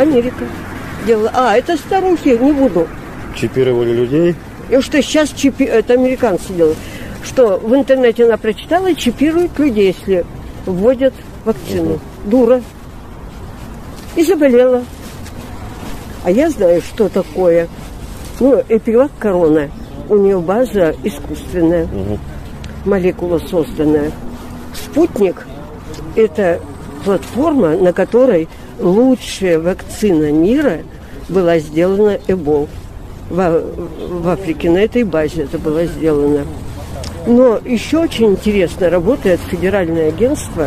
Америка делала. А, это старухи, не буду. Чипировали людей? И что сейчас это американцы делают. Что в интернете она прочитала, чипируют людей, если вводят вакцину. Угу. Дура. И заболела. А я знаю, что такое. Ну, Эпивак корона. У нее база искусственная. Угу. Молекула созданная. Спутник – это платформа, на которой лучшая вакцина мира была сделана Эбол. В Африке на этой базе это было сделано. Но еще очень интересно работает Федеральное агентство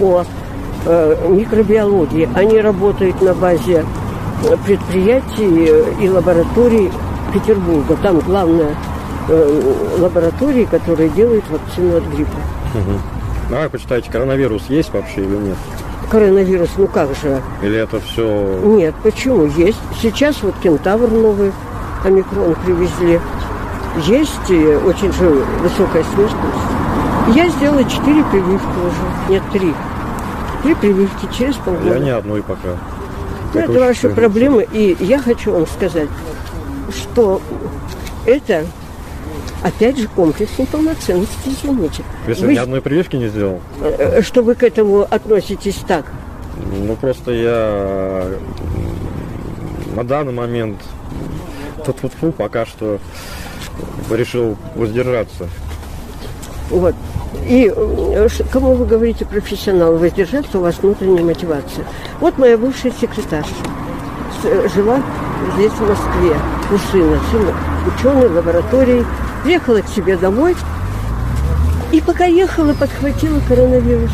по микробиологии. Они работают на базе предприятий и лабораторий Петербурга. Там главная лаборатория, которая делает вакцину от гриппа. Угу. Ну, а вы почитаете, коронавирус есть вообще или нет? Коронавирус, ну как же? Или это все... Нет, почему? Есть. Сейчас вот кентавр новый, омикрон привезли. Есть и очень же высокая смертность. Я сделала 4 прививки уже. Нет, 3. 3 прививки через полгода. Я ни одной пока. Ну, это ваши проблемы. И я хочу вам сказать, что это... Опять же, комплекс неполноценности, извините. Если вы ни одной прививки не сделал? Что вы к этому относитесь так? Ну, просто я на данный момент пока что решил воздержаться. Вот. И кому вы говорите, профессионал, воздержаться, у вас внутренняя мотивация. Вот моя бывшая секретарша жила здесь, в Москве, у сына. Сын ученый в лаборатории. Приехала к себе домой и пока ехала, подхватила коронавирус.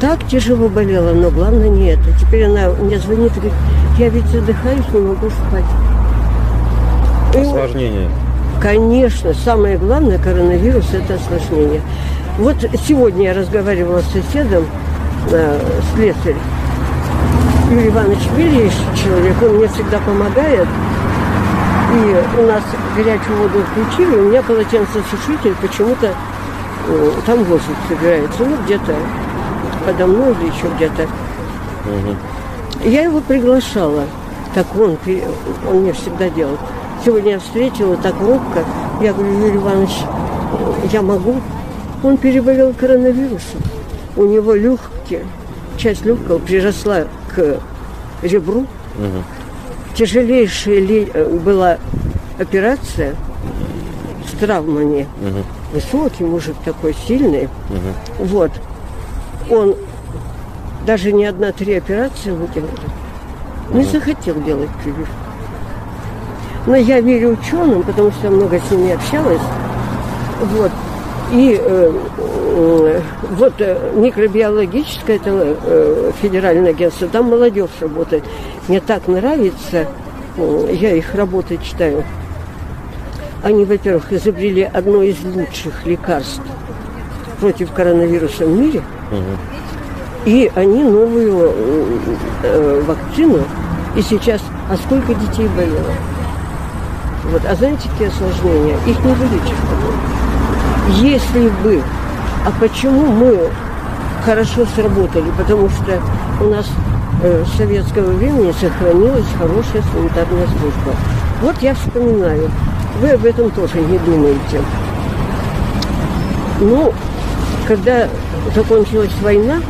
Так тяжело болела, но главное не это. Теперь она мне звонит и говорит, я ведь задыхаюсь, не могу спать. Осложнение. И, конечно, самое главное коронавирус – это осложнение. Вот сегодня я разговаривала с соседом, слесарь Юрий Иванович, величайший человек, он мне всегда помогает. И у нас горячую воду включили, у меня полотенцесушитель почему-то там воздух собирается, ну где-то подо мной или еще где-то. Угу. Я его приглашала, так он мне всегда делал. Сегодня я встретила так робко, я говорю, Юрий Иванович, я могу? Он переболел коронавирусом, у него легкие, часть легкого приросла к ребру. Угу. Тяжелейшая была операция с травмами. Угу. Высокий мужик такой, сильный. Угу. Вот. Он даже не 1-3 операции выдержал. Угу. Не захотел делать прививку. Но я верю ученым, потому что я много с ними общалась. Вот. И вот микробиологическое, это федеральное агентство, там молодежь работает. Мне так нравится, я их работы читаю. Они, во-первых, изобрели одно из лучших лекарств против коронавируса в мире. Угу. И они новую вакцину. И сейчас, а сколько детей болело? Вот. А знаете, какие осложнения? Их не вылечишь. Если бы, а почему мы хорошо сработали? Потому что у нас с советского времени сохранилась хорошая санитарная служба. Вот я вспоминаю, вы об этом тоже не думаете. Ну, когда закончилась война,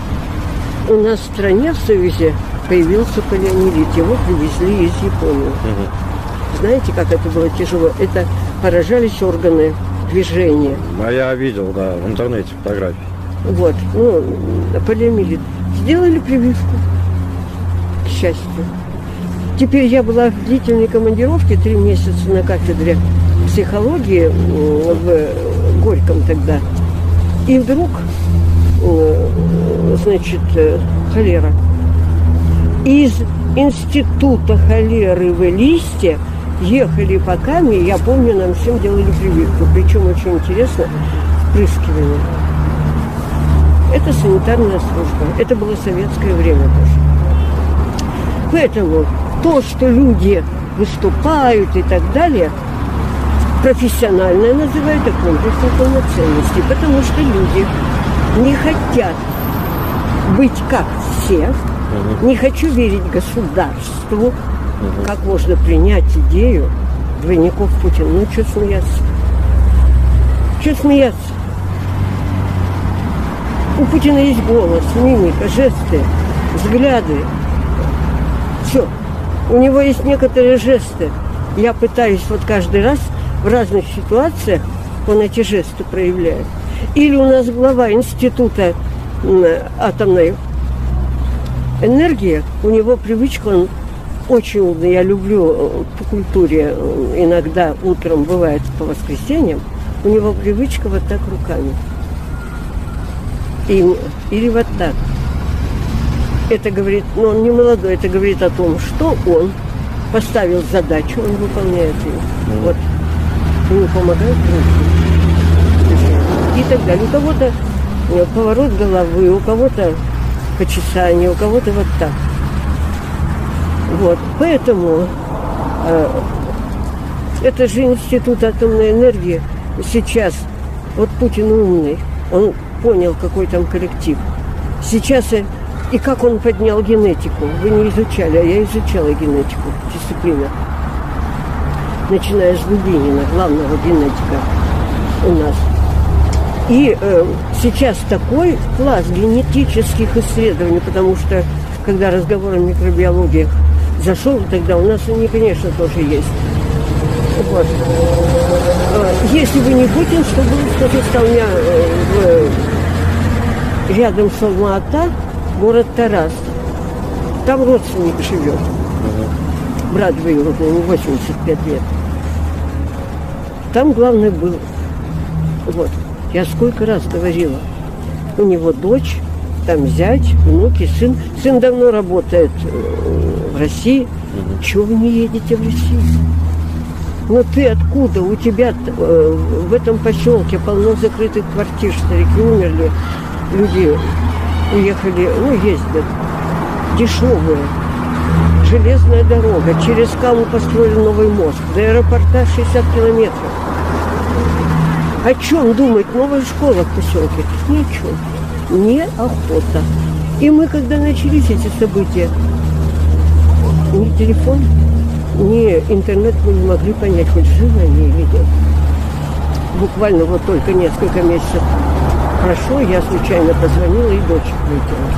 у нас в стране, в Союзе, появился полиомиелит. Его привезли из Японии. Угу. Знаете, как это было тяжело? Это поражались органы движения. А я видел, да, в интернете фотографии. Вот, ну, полиомиелит. Сделали прививку, к счастью. Теперь я была в длительной командировке 3 месяца на кафедре психологии в Горьком тогда. И вдруг, значит, холера. Из института холеры в Элисте ехали по Каме, я помню, нам всем делали прививку. Причем очень интересно, впрыскивание. Это санитарная служба. Это было советское время тоже. Поэтому то, что люди выступают и так далее, профессионально я называю это комплексом полноценности. Потому что люди не хотят быть как все, Не хочу верить государству, как можно принять идею двойников Путина. Ну, что смеяться? Что смеяться? У Путина есть голос, мимика, жесты, взгляды. Все. У него есть некоторые жесты. Я пытаюсь вот каждый раз в разных ситуациях он эти жесты проявляет. Или у нас глава института атомной энергии, у него привычка, он очень умный, я люблю по культуре, иногда утром бывает по воскресеньям, у него привычка вот так руками. Или вот так. Это говорит, но он не молодой, это говорит о том, что он поставил задачу, он выполняет ее. Вот. Ему помогают руки. И так далее. У кого-то поворот головы, у кого-то почесание, у кого-то вот так. Вот. Поэтому это же институт атомной энергии сейчас. Вот Путин умный. Он понял, какой там коллектив. Сейчас и как он поднял генетику. Вы не изучали, а я изучала генетику. Дисциплина. Начиная с Губинина, главного генетика у нас. И сейчас такой класс генетических исследований, потому что, когда разговор о микробиологии зашел, тогда у нас они, конечно, тоже есть. Вот. Если бы не Путин, что было, что-то у меня рядом с Алма-Ата, город Тарас. Там родственник живет. Брат выиграл, ему 85 лет. Там главный был. Вот. Я сколько раз говорила. У него дочь, там зять, внуки, сын. Сын давно работает в России. Чего вы не едете в Россию? Ну ты откуда? У тебя в этом поселке полно закрытых квартир, старики умерли, люди уехали, ну ездят, дешевые. Железная дорога. Через Каму построили новый мост. До аэропорта 60 километров. О чем думать? Новая школа в поселке. Ни о чем. Неохота. И мы, когда начались эти события, ни телефон, ни интернет мы не могли понять, хоть живы они или нет. Буквально вот только несколько месяцев прошло, я случайно позвонила, и дочек выкинула.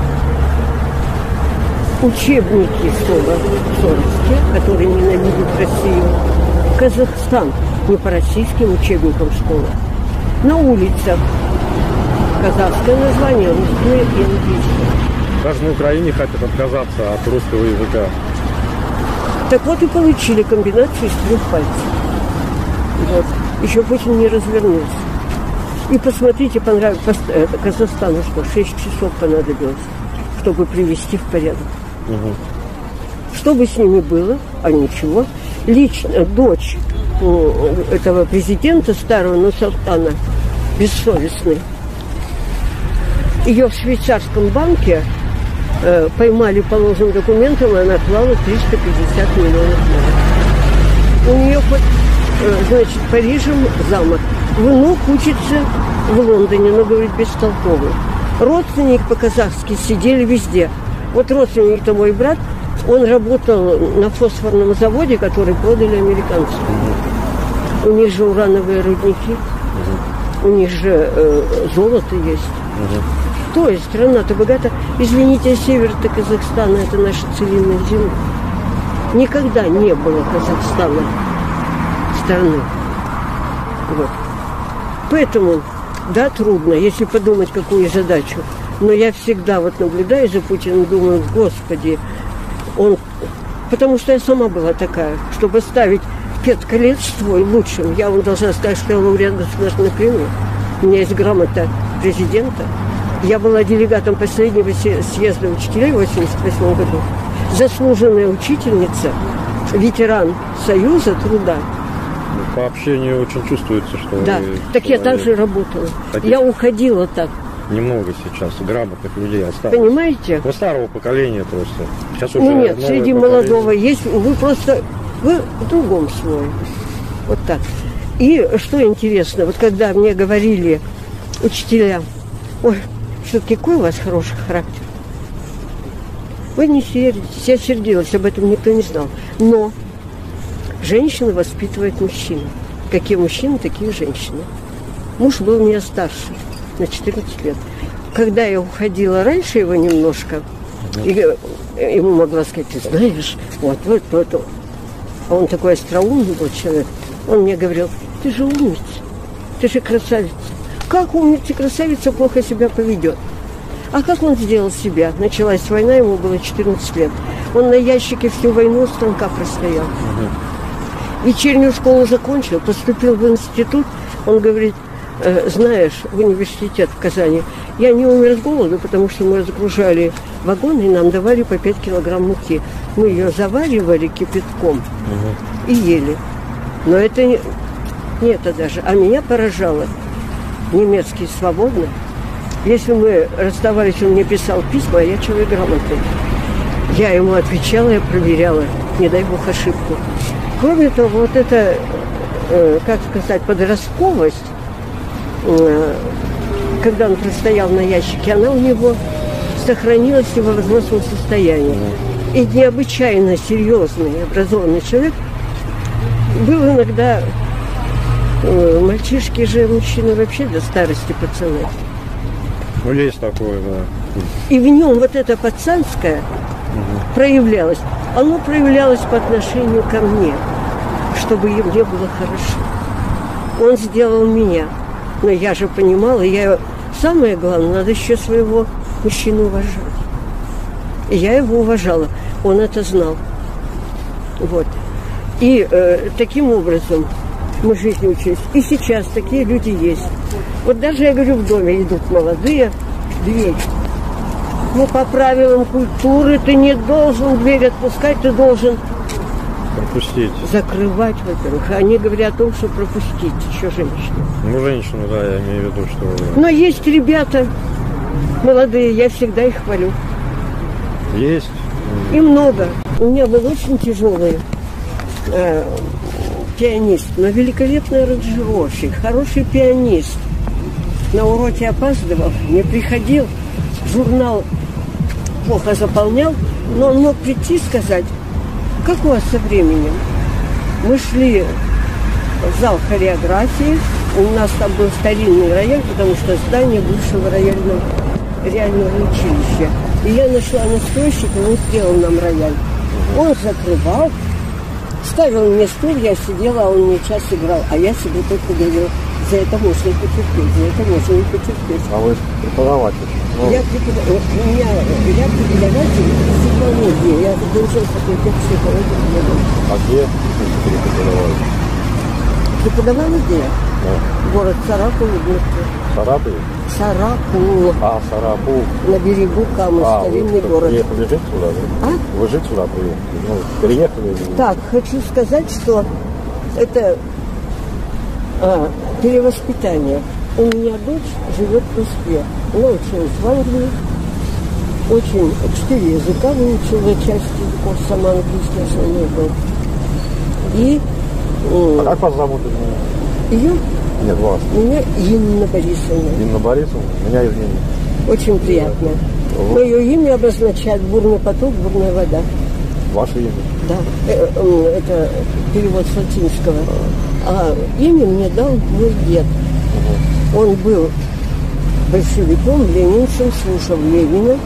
Учебники соросские, которые ненавидят Россию. Казахстан не по российским учебникам школы. На улицах казахское название, русское и английское. Даже на Украине хотят отказаться от русского языка. Так вот и получили комбинацию из трех пальцев. Вот. Еще Путин не развернулся. И посмотрите, понравилось Казахстану, что 6 часов понадобилось, чтобы привести в порядок. Что бы с ними было, а ничего. Лично дочь этого президента старого, но султана, бессовестный, ее в швейцарском банке поймали по ложным документам, и она клала 350 миллионов евро. У нее под, значит, Парижем замок. Внук учится в Лондоне, но, говорит, бестолковый. Родственник по-казахски сидели везде. Вот родственник-то мой брат, он работал на фосфорном заводе, который продали американцам. У них же урановые рудники, у них же золото есть. То есть страна-то богата. Извините, север-то Казахстана, это наша целинная земля. Никогда не было Казахстана страны. Вот. Поэтому, да, трудно, если подумать, какую задачу. Но я всегда вот наблюдаю за Путиным, думаю, господи, он... Потому что я сама была такая, чтобы ставить петколетство лучшим. Я вам должна сказать, что я лауреат государственных премий. У меня есть грамота президента. Я была делегатом последнего съезда учителей в 1988 году. Заслуженная учительница, ветеран Союза труда. По общению очень чувствуется, что... Да, вы, так что я также работала. Таких... Я уходила так. Немного сейчас грамотных людей осталось. Понимаете? Вы старого поколения просто. Сейчас уже нет, среди поколение. Молодого есть. Вы просто... Вы в другом слое. Вот так. И что интересно, вот когда мне говорили учителя, ой, все-таки какой у вас хороший характер. Ой, не сердитесь, я сердилась, об этом никто не знал. Но женщина воспитывает мужчину. Какие мужчины, такие женщины. Муж был у меня старше, на 14 лет. Когда я уходила раньше его немножко, ему могла сказать, ты знаешь, вот. А он такой остроумный был человек. Он мне говорил, ты же умница, ты же красавица. Как умница, красавица плохо себя поведет? А как он сделал себя? Началась война, ему было 14 лет. Он на ящике всю войну у станка простоял. Вечернюю школу закончил, поступил в институт. Он говорит, знаешь, в университет в Казани, я не умер с голоду, потому что мы разгружали вагон, и нам давали по 5 килограмм муки. Мы ее заваривали кипятком и ели. Но это не это даже. А меня поражало. Немецкий свободно. Если мы расставались, он мне писал письма, а я человек грамотный. Я ему отвечала, я проверяла. Не дай бог ошибку. Кроме того, вот это, как сказать, подростковость, когда он простоял на ящике, она у него сохранилась в возрастном состоянии. И необычайно серьезный, образованный человек. Был иногда... Мальчишки же, мужчины вообще до старости пацаны. Ну, есть такое, да. И в нем вот это пацанское проявлялось. Оно проявлялось по отношению ко мне, чтобы мне было хорошо. Он сделал меня. Но я же понимала, самое главное, надо еще своего мужчину уважать. И я его уважала. Он это знал. Вот. И таким образом... Мы жизни учились. И сейчас такие люди есть. Вот даже, я говорю, в доме идут молодые, дверь. Ну, по правилам культуры ты не должен дверь отпускать, ты должен... Пропустить. Закрывать, во-первых. Они говорят о том, что пропустить еще женщину. Ну, женщину, да, я имею в виду, что... Но есть ребята молодые, я всегда их хвалю. Есть? И много. У меня был очень тяжелый... пианист, но великолепный аранжировщик, хороший пианист. На уроке опаздывал, не приходил, журнал плохо заполнял, но он мог прийти и сказать, как у вас со временем? Мы шли в зал хореографии, у нас там был старинный рояль, потому что здание бывшего рояльного училища. И я нашла настройщика, он сделал нам рояль. Он закрывал, ставил мне стул, я сидела, а он мне час играл. А я себе только говорила, за это можно и потерпеть, за это можно и потерпеть. А вы преподаватель? Ну... Я преподаватель психологии. Я закончила факультет психологии. А где ты преподавала? Преподавала где? Да. Город Сарапул. Сарапул? Сарапул. А, Сарапул. На берегу Камы, старинный город. Приехали жить сюда? А? Вы жить сюда приехали? Так, хочу сказать, что это перевоспитание. У меня дочь живет в Москве. Она училась в Англии. 4 языка выучила, часть языков сама английская, что не было. И... А как вас зовут? Ее? Нет, вас. Меня Инна Борисовна. Инна Борисовна? Меня Евгений. Очень приятно. Да. Мое имя обозначает бурный поток, бурная вода. Ваше имя? Да. Это перевод с латинского. А имя мне дал мой дед. Он был большевиком, ленинцем, слушал Ленина.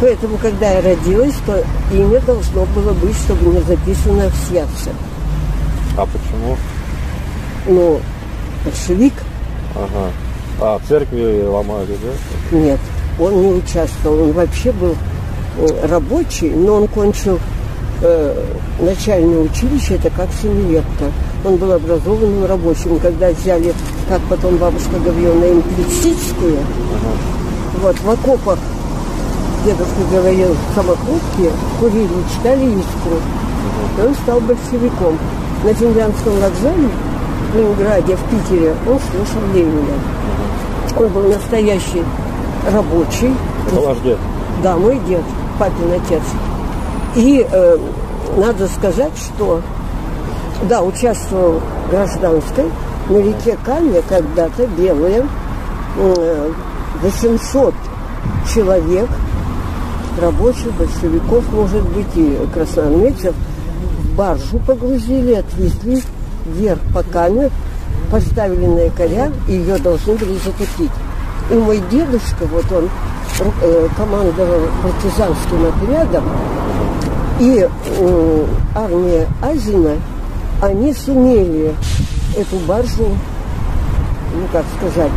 Поэтому, когда я родилась, то имя должно было быть, чтобы не записано в сердце. А почему? Ну, большевик. Ага. А церкви ломали, да? Нет, он не участвовал. Он вообще был рабочий, но он кончил начальное училище, это как 7-летка. Он был образованным рабочим. Когда взяли, как потом бабушка говорила, на имплицитскую, вот в окопах, дедушка говорил, самокрутки, курили, читали искру. И он стал большевиком. На Финляндском вокзале в Ленинграде, в Питере, он слушал Ленина. Он был настоящий рабочий. Это ваш дед? Да, мой дед, папин отец. И надо сказать, что, да, участвовал в Гражданской, на реке Каме когда-то, белые, 800 человек рабочих, большевиков, может быть, и красноармейцев, в баржу погрузили, отвезли вверх по Каме, поставили на якоря, и ее должны были затопить. И мой дедушка, вот он командовал партизанским отрядом, и армия Азина, они сумели эту баржу, ну как сказать,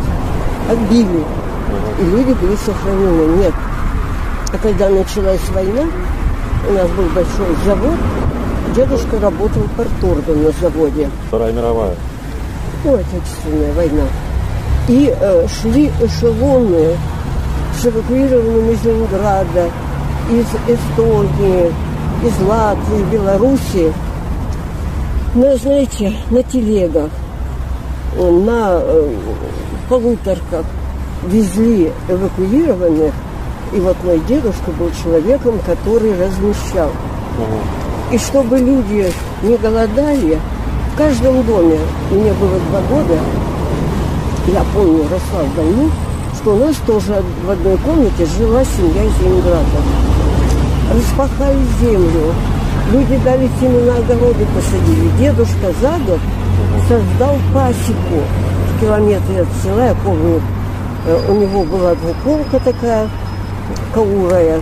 отбили, и люди были сохранены. Нет. А когда началась война, у нас был большой завод, дедушка работал парторгом на заводе. Вторая мировая. Ну, Отечественная война. И шли эшелоны с эвакуированными из Ленинграда, из Эстонии, из Латвии, Белоруссии. Ну, знаете, на телегах, на полуторках везли эвакуированных. И вот мой дедушка был человеком, который размещал. И чтобы люди не голодали, в каждом доме, мне было 2 года, я помню, росла в войну, что у нас тоже в одной комнате жила семья из Ленинграда. Распахали землю, люди дали семена, огороды посадили. Дедушка задом создал пасеку в километре от села. Я помню, у него была двуколка такая, каурая.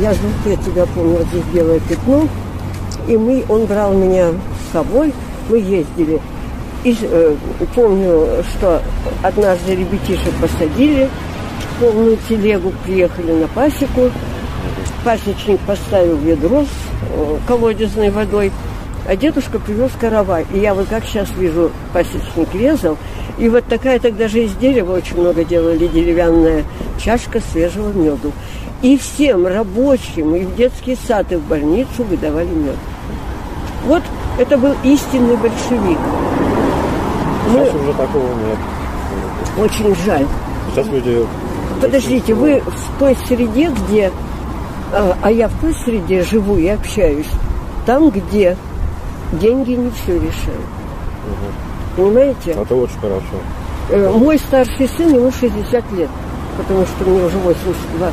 Я жутко тебя помню, вот здесь белое пятно. И он брал меня с собой, мы ездили. И помню, что однажды ребятишек посадили, полную телегу, приехали на пасеку. Пасечник поставил ведро с колодезной водой, а дедушка привез каравай. И я вот как сейчас вижу, пасечник резал. И вот такая тогда же из дерева очень много делали, деревянная чашка свежего меду. И всем рабочим, и в детский сад, и в больницу выдавали мед. Вот это был истинный большевик. Сейчас уже такого нет. Очень жаль. Сейчас люди... Подождите, вы в той среде, где... А я в той среде живу и общаюсь. Там, где деньги не все решают. Угу. Понимаете? Это очень хорошо. Мой старший сын, ему 60 лет, потому что мне уже 82.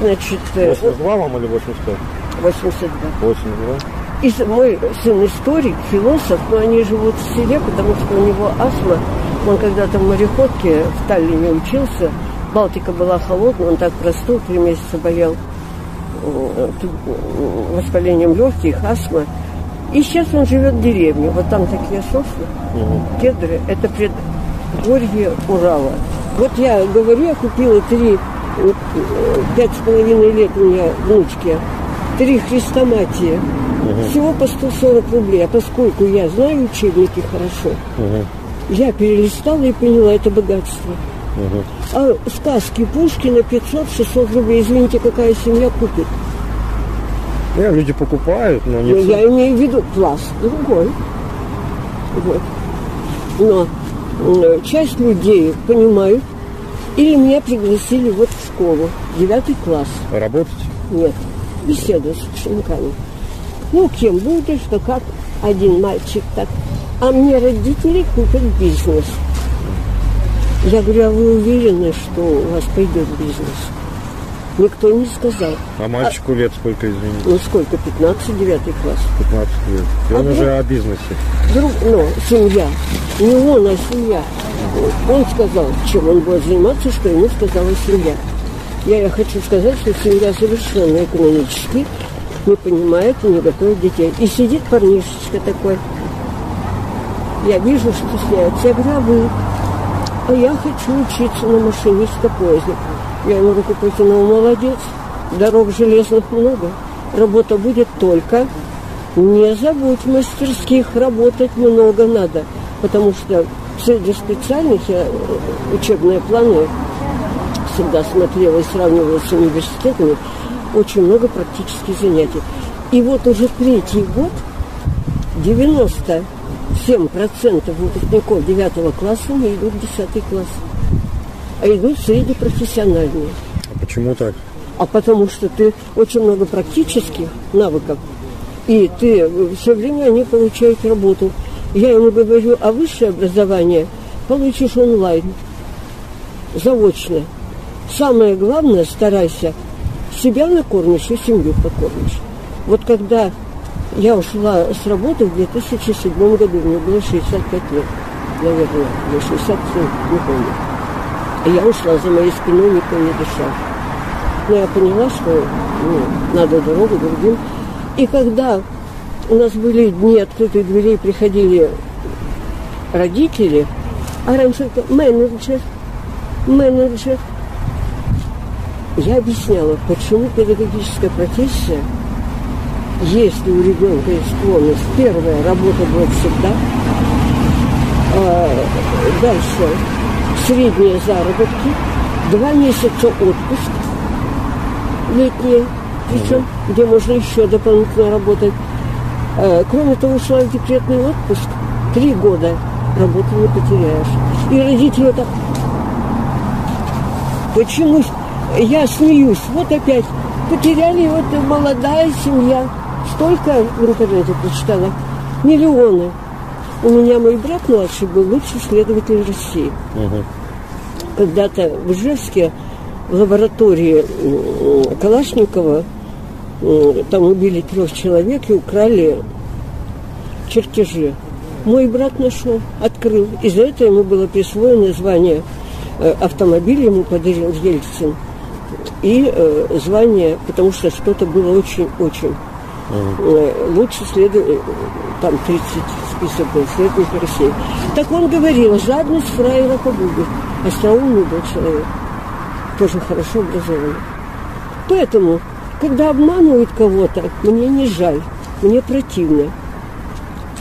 Значит... 82 вам или 85? 82. 82. И мой сын историк, философ, но они живут в селе, потому что у него астма. Он когда-то в мореходке в Таллине учился. Балтика была холодная, он так простыл, 3 месяца болел воспалением легких, астма. И сейчас он живет в деревне. Вот там такие сосны, кедры. Это предгорье Урала. Вот я говорю, я купила 5,5 лет у меня внучки, 3 хрестоматии. Всего по 140 рублей. А поскольку я знаю учебники хорошо, я перелистала и поняла, это богатство. А сказки Пушкина 500-600 рублей. Извините, какая семья купит? Нет, люди покупают, но не все. Я имею в виду класс другой. Вот. Но часть людей понимают. Или меня пригласили вот в школу, 9 класс. Работать? Нет, беседу с учениками. Ну, кем будешь, что как, один мальчик так. А мне родители купят бизнес. Я говорю, а вы уверены, что у вас пойдет бизнес? Никто не сказал. А мальчику лет сколько, извините? Ну, сколько? 15, 9 класс. 15 лет. И он уже о бизнесе. Ну, семья. Не он, а семья. Он сказал, чем он будет заниматься, что ему сказала семья. Я хочу сказать, что семья совершенно экономически не понимает и не готовит детей. И сидит парнишечка такой. Я вижу, что стесняется. Я говорю, а вы? А я хочу учиться на машиниста поезда. Я ему говорю, Путину, молодец. Дорог железных много. Работа будет только. Не забудь, в мастерских работать много надо. Потому что среди специальных я учебные планы всегда смотрела и сравнивала с университетами. Очень много практических занятий. И вот уже 3-й год 97% выпускников 9 класса не идут в 10 класс, а идут среднепрофессиональные. А почему так? А потому что ты очень много практических навыков, и ты все время они получают работу. Я ему говорю, а высшее образование получишь онлайн, заочно. Самое главное, старайся себя накормишь и семью покормишь. Вот когда я ушла с работы в 2007 году, мне было 65 лет, наверное, 67, не помню. Я ушла, за моей спиной никто не дышал. Но я поняла, что надо дорогу другим. И когда у нас были дни открытых дверей, приходили родители, а раньше это менеджер. Я объясняла, почему педагогическая профессия, если у ребенка есть склонность, первая работа была всегда, дальше средние заработки, 2 месяца отпуск летний, причем где можно еще дополнительно работать. Кроме того, ушла в декретный отпуск, 3 года работу не потеряешь. И родители так... Почему? Я смеюсь. Вот опять потеряли, вот молодая семья. Столько в интернете прочитала. Миллионы. У меня мой брат младший был лучший следователь России. Угу. Когда-то в Ижевске, в лаборатории Калашникова, там убили 3 человек и украли чертежи. Мой брат нашел, открыл. Из-за этого ему было присвоено звание, автомобиль ему подарил Ельцин. И звание, потому что что-то было очень-очень. Лучше следователь, там 30 список был, следователь России. Так он говорил, жадность фраера погубит. Остроумный был человек. Тоже хорошо образованный. Поэтому, когда обманывают кого-то, мне не жаль, мне противно.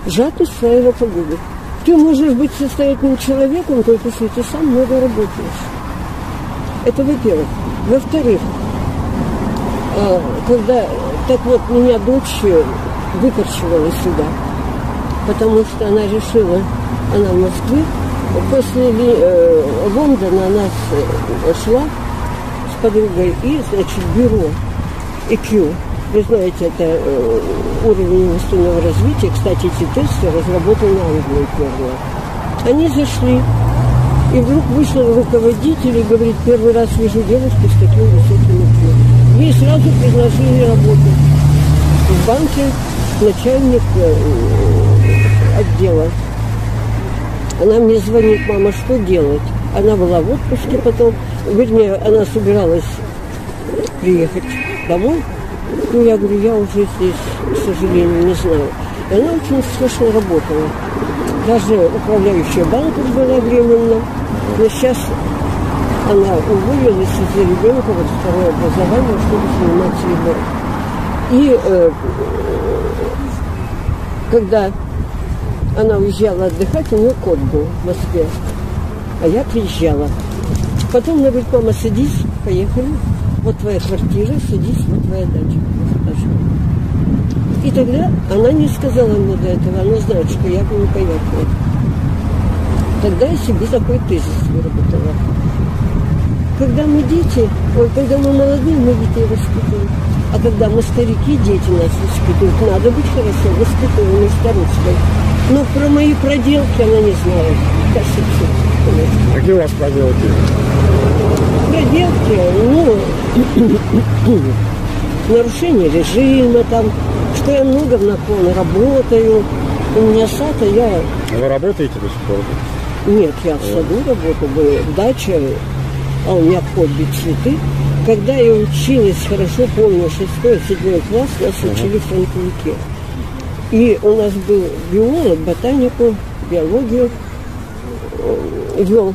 Жадность фраера погубит. Ты можешь быть состоятельным человеком, только если ты сам много работаешь. Это во-первых. Во-вторых, когда... Так вот, меня дочь выкорчевала сюда, потому что она решила, она в Москве, после Лондона она шла с подругой и, значит, бюро EQ. Вы знаете, это уровень умственного развития. Кстати, эти тесты разработаны Англией первые. Они зашли, и вдруг вышел руководитель и говорит, первый раз вижу девушку с таким высоким IQ. Ей сразу предложили работу. В банке начальник отдела. Она мне звонит, мама, что делать? Она была в отпуске потом, вернее, она собиралась приехать домой. Ну, я говорю, я уже здесь, к сожалению, не знаю. И она очень успешно работала. Даже управляющая банком была временно. Но сейчас она уволилась из-за ребенка, вот второе образование, чтобы заниматься ребенком. И когда она уезжала отдыхать, у нее кот был в Москве. А я приезжала. Потом она говорит, мама, садись, поехали. Вот твоя квартира, садись, вот твоя дача. И тогда она не сказала мне до этого, она знает, что я бы не поехала. Тогда я себе такой тезис выработала. Когда мы дети, ой, когда мы молодые, мы детей воспитываем. А когда мы старики, дети нас воспитывают. Надо быть хорошо воспитанной старушкой. Но про мои проделки она не знает. Кажется, какие у вас проделки? Проделки, нарушение режима там, что я много в наклон работаю, у меня сад, а я... Вы работаете до сих пор? Нет, я в саду работаю, в даче, а у меня хобби цветы. Когда я училась, хорошо помню, 6-7 класс, нас учили франковики. И у нас был биолог, ботанику, биологию вел.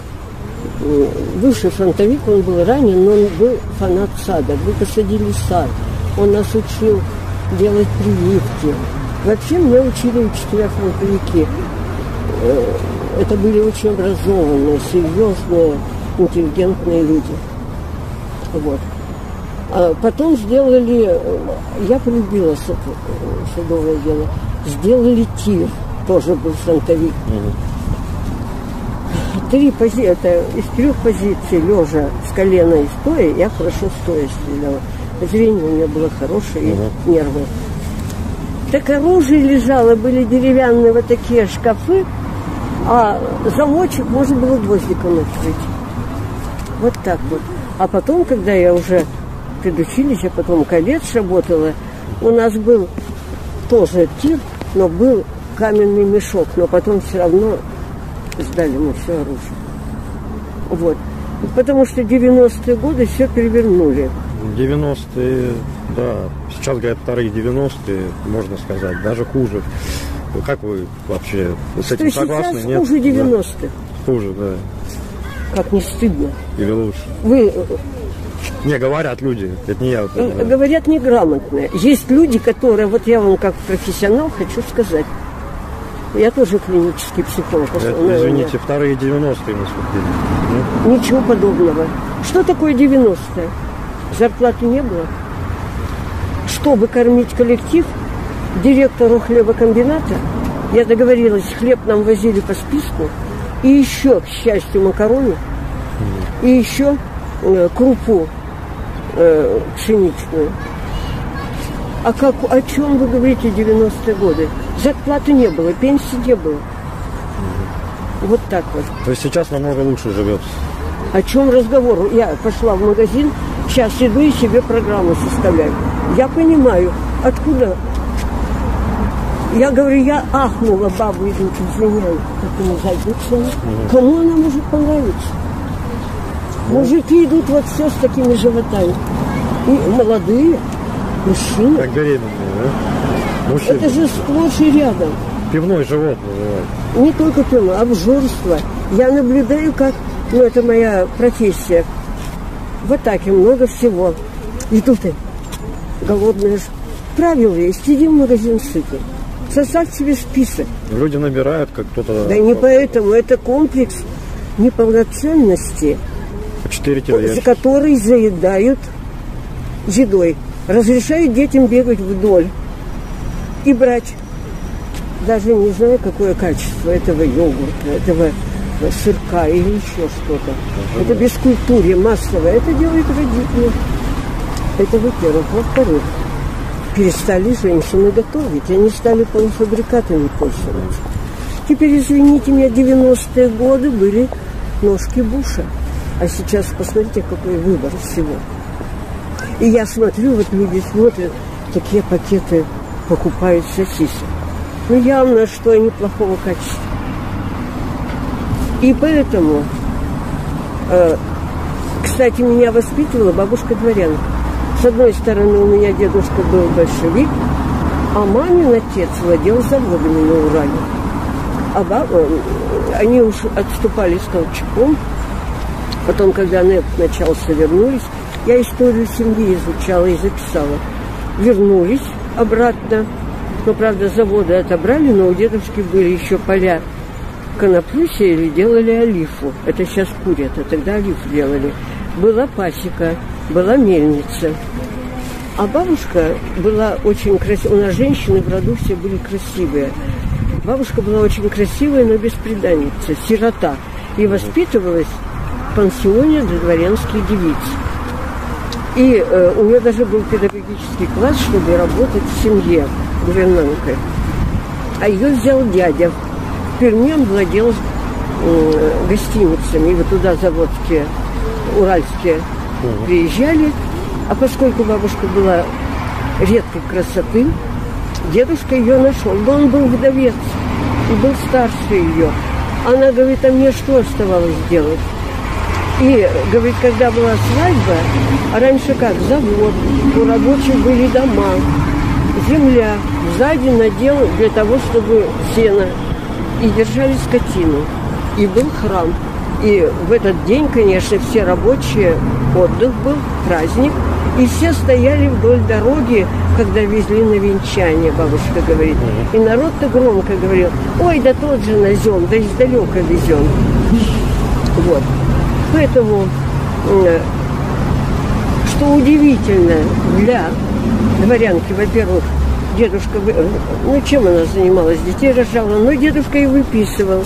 Бывший фронтовик, он был ранен, но он был фанат сада. Мы посадили сад. Он нас учил делать прививки. Вообще, меня учили учителя-фронтовики. Это были очень образованные, серьезные, интеллигентные люди. Вот. А потом сделали... Я полюбила садовое дело. Сделали тир. Тоже был фронтовик. 3 позиции, из 3 позиций, лежа, с колена и стоя, я хорошо стоя стреляла. Зрение у меня было хорошее, и нервы. Так оружие лежало, были деревянные вот такие шкафы, а замочек можно было гвоздиком открыть. Вот так вот. А потом, когда я уже предучилище, потом колледж работала. У нас был тоже тир, но был каменный мешок, но потом все равно сдали мы все оружие. Вот. Потому что 90-е годы все перевернули. 90-е, да. Сейчас, говорят, вторые 90-е, можно сказать, даже хуже. Как вы вообще с этим согласны? Сейчас хуже 90-х. Хуже, да. Как не стыдно. Или лучше. Вы... Не, говорят люди, это не я. Это, говорят неграмотные. Есть люди, которые, вот я вам как профессионал хочу сказать, я тоже клинический психолог. Это, извините, вторые 90-е мы вступили. Нет? Ничего подобного. Что такое 90-е? Зарплаты не было. Чтобы кормить коллектив, директору хлебокомбината, я договорилась, хлеб нам возили по списку, и еще, к счастью, макароны, и еще крупу пшеничную. А как, о чем вы говорите 90-е годы? Зарплаты не было, пенсии не было. Вот так вот. То есть сейчас намного лучше живется? О чем разговор? Я пошла в магазин, сейчас иду и себе программу составляю. Я понимаю, откуда... Я говорю, я ахнула, бабу идут, извиняюсь, как она зайдется. Кому она может понравиться? Мужики идут вот все с такими животами. И молодые, мужчины. Как беременные, да? Мужчины. Это же сплошь и рядом. Пивной живот называют. Не только пивное, обжорство. Я наблюдаю, как, ну это моя профессия, в атаке много всего. Идут и голодные. Правила есть, сидим в магазин сытый. Составь себе список. Люди набирают, как кто-то... Да не поэтому, это комплекс неполноценности. 4 за который заедают едой. Разрешают детям бегать вдоль и брать. Даже не знаю, какое качество этого йогурта, этого сырка или еще что-то. Ага. Это бескультурье массовое. Это делают родители. Это во-первых. Во-вторых, перестали женщины готовить. Они стали полуфабрикатами пользоваться. Теперь, извините меня, 90-е годы были ножки Буша. А сейчас посмотрите, какой выбор всего. И я смотрю, вот люди смотрят, такие пакеты покупают сосиски. Ну, явно, что они плохого качества. И поэтому, кстати, меня воспитывала бабушка-дворянка. С одной стороны, у меня дедушка был большевик, а мамин отец владел заводами на Урале. А они уж отступали с Колчаком. Потом, когда НЭП начался, вернулись. Я историю семьи изучала и записала. Вернулись обратно. Но, правда, заводы отобрали, но у дедушки были еще поля коноплюса или делали олифу. Это сейчас курят, а тогда олифу делали. Была пасека, была мельница. А бабушка была очень красивая. У нас женщины в роду все были красивые. Бабушка была очень красивая, но бесприданница, сирота. И воспитывалась... пансионе для дворянских девиц. И у меня даже был педагогический класс, чтобы работать в семье гувернанткой. А ее взял дядя. В Перми он владел гостиницами. И вот туда заводские, уральские приезжали. А поскольку бабушка была редкой красоты, дедушка ее нашел. Но он был вдовец и был старше ее. Она говорит, а мне что оставалось делать? И, говорит, когда была свадьба, а раньше как, завод, у рабочих были дома, земля, сзади надел для того, чтобы сено, и держали скотину, и был храм. И в этот день, конечно, все рабочие, отдых был, праздник, и все стояли вдоль дороги, когда везли на венчание, бабушка говорит. И народ-то громко говорил, ой, да тот же назем, да издалека везем. Вот. Поэтому, что удивительно для дворянки, во-первых, дедушка, ну чем она занималась, детей рожала, но дедушка и выписывал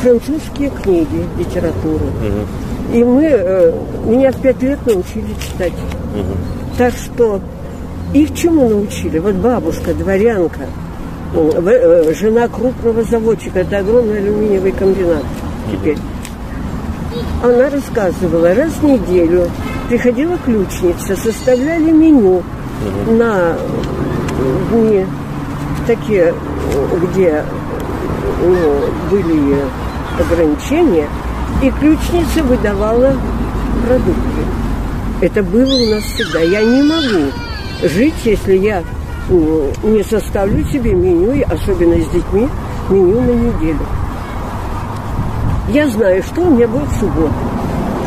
французские книги, литературу. Угу. И меня в 5 лет научили читать. Угу. Так что их чему научили? Вот бабушка, дворянка, жена крупного заводчика, это огромный алюминиевый комбинат теперь. Она рассказывала раз в неделю приходила ключница, составляли меню на дни такие, где были ограничения, и ключница выдавала продукты. Это было у нас всегда. Я не могу жить, если я не составлю себе меню, особенно с детьми, меню на неделю. Я знаю, что у меня будет в субботу,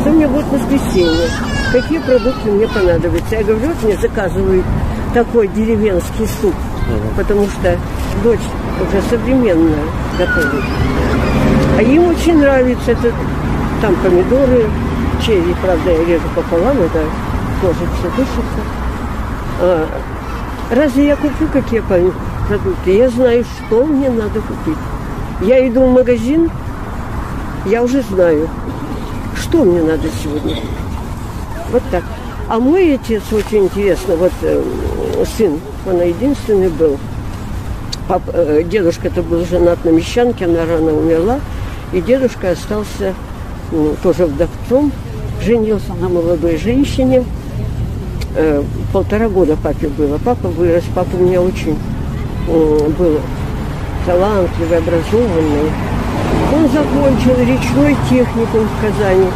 что у меня будет в воскресенье, какие продукты мне понадобятся. Я говорю, вот мне заказывают такой деревенский суп, потому что дочь уже современно готовит. А им очень нравится этот, там помидоры, черри, правда, я режу пополам, это кожица, душится. Разве я куплю какие продукты? Я знаю, что мне надо купить. Я иду в магазин, я уже знаю, что мне надо сегодня купить. Вот так. А мой отец, очень интересно, вот сын, он единственный был. Дедушка-то был женат на мещанке, она рано умерла. И дедушка остался тоже вдовцом. Женился на молодой женщине. 1,5 года папе было. Папа вырос. Папа у меня очень был талантливый, образованный. Он закончил речной техникум в Казани.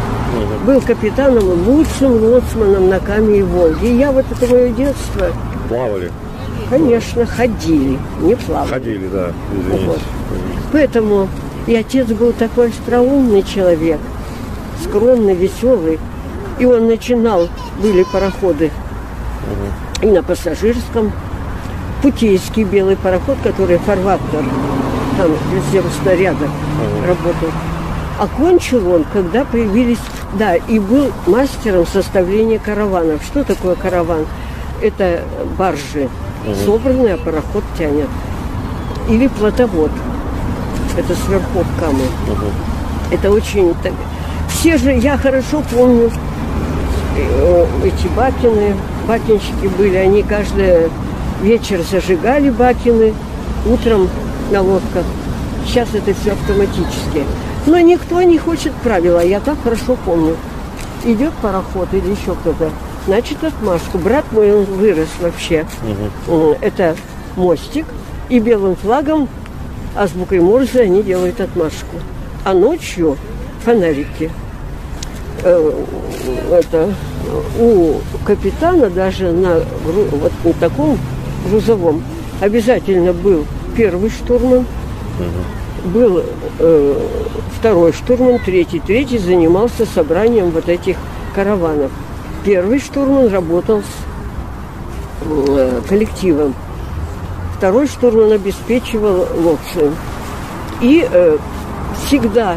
Был капитаном, лучшим лоцманом на Каме и Волге. И я вот это мое детство... Плавали? Конечно, ходили, не плавали. Ходили, да, извините. Вот. Поэтому и отец был такой остроумный человек, скромный, веселый. И он начинал, были пароходы и на пассажирском. Путейский белый пароход, который фарватер, там для снаряда работал. Окончил он, когда появились, да, и был мастером составления караванов. Что такое караван? Это баржи, собранные, а пароход тянет. Или плотовод. Это сверху Камы. Это очень... Так... Все же, я хорошо помню, эти бакины, бакинщики были, они каждый вечер зажигали бакины, утром на лодках. Сейчас это все автоматически. Но никто не хочет правила, я так хорошо помню. Идет пароход или еще кто-то, значит, отмашку. Брат мой, он вырос вообще. Это мостик, и белым флагом, азбукой Морзе они делают отмашку. А ночью фонарики. Это у капитана даже на, вот, на таком грузовом обязательно был первый штурман, был второй штурман, третий. Третий занимался собранием вот этих караванов. Первый штурман работал с коллективом. Второй штурман обеспечивал лодцы. И всегда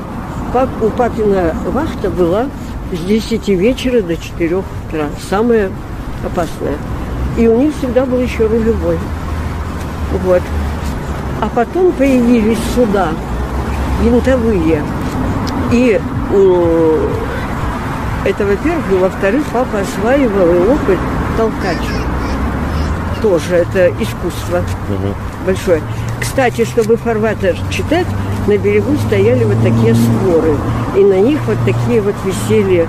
у папина вахта была с 10 вечера до 4 утра. Самая опасная. И у них всегда был еще рулевой. Вот. А потом появились суда винтовые. И... Это, во-первых, и во-вторых, папа осваивал и опыт толкач. Тоже это искусство большое. Кстати, чтобы фарватер читать, на берегу стояли вот такие створы. И на них вот такие вот висели.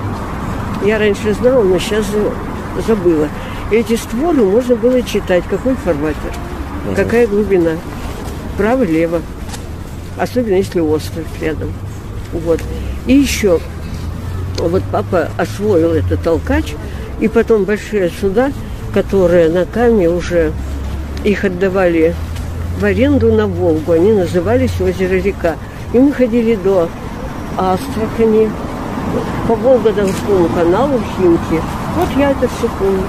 Я раньше знала, но сейчас забыла. Эти створы можно было читать. Какой фарватер, какая глубина. Право-лево. Особенно, если остров рядом. Вот. И еще... Вот папа освоил этот толкач, и потом большие суда, которые на Каме уже их отдавали в аренду на Волгу, они назывались «Озеро-река». И мы ходили до Астрахани, по Волгодонскому каналу, Химки. Вот я это все помню.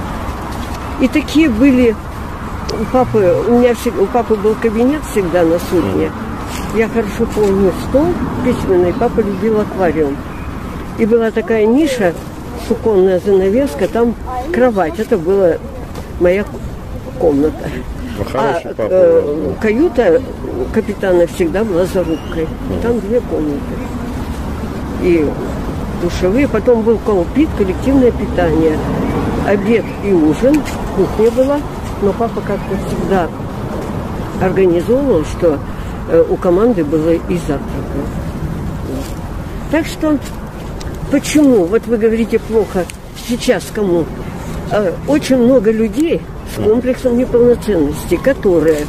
И такие были... У папы был кабинет всегда на судне. Я хорошо помню стол письменный, папа любил аквариум. И была такая ниша, суконная занавеска, там кровать. Это была моя комната. А каюта капитана всегда была за рубкой. Там две комнаты. И душевые. Потом был колпит, коллективное питание. Обед и ужин. Кухня была. Но папа как-то всегда организовывал, что у команды было и завтрак. Так что... Почему? Вот вы говорите плохо сейчас кому? Очень много людей с комплексом неполноценности, которые